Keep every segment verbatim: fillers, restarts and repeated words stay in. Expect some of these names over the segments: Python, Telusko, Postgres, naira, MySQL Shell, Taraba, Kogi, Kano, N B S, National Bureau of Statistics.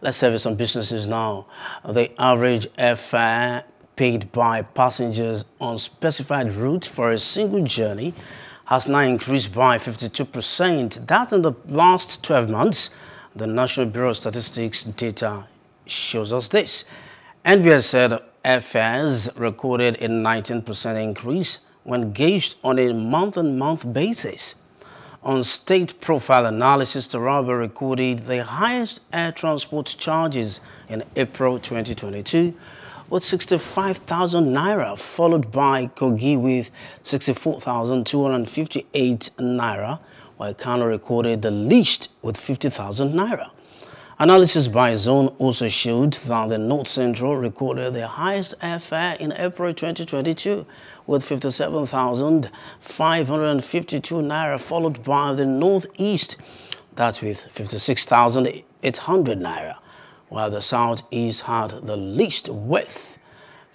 Let's service some businesses now. The average airfare paid by passengers on specified routes for a single journey has now increased by fifty-two percent. That in the last twelve months, the National Bureau of Statistics data shows us this. N B S said airfares recorded a nineteen percent increase when gauged on a month-on-month basis. On state profile analysis, Taraba recorded the highest air transport charges in April twenty twenty-two with sixty-five thousand naira, followed by Kogi with sixty-four thousand two hundred fifty-eight naira, while Kano recorded the least with fifty thousand naira. Analysis by zone also showed that the North Central recorded the highest airfare in April twenty twenty-two with fifty-seven thousand five hundred fifty-two naira, followed by the Northeast, that's with fifty-six thousand eight hundred naira, while the Southeast had the least with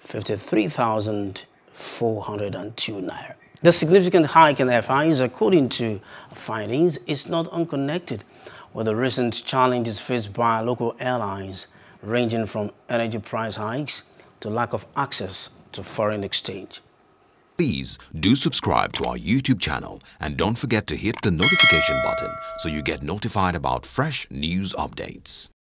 fifty-three thousand four hundred two naira. The significant hike in airfares, according to findings, is not unconnected with the recent challenges faced by local airlines, ranging from energy price hikes to lack of access to foreign exchange. Please do subscribe to our YouTube channel and don't forget to hit the notification button so you get notified about fresh news updates.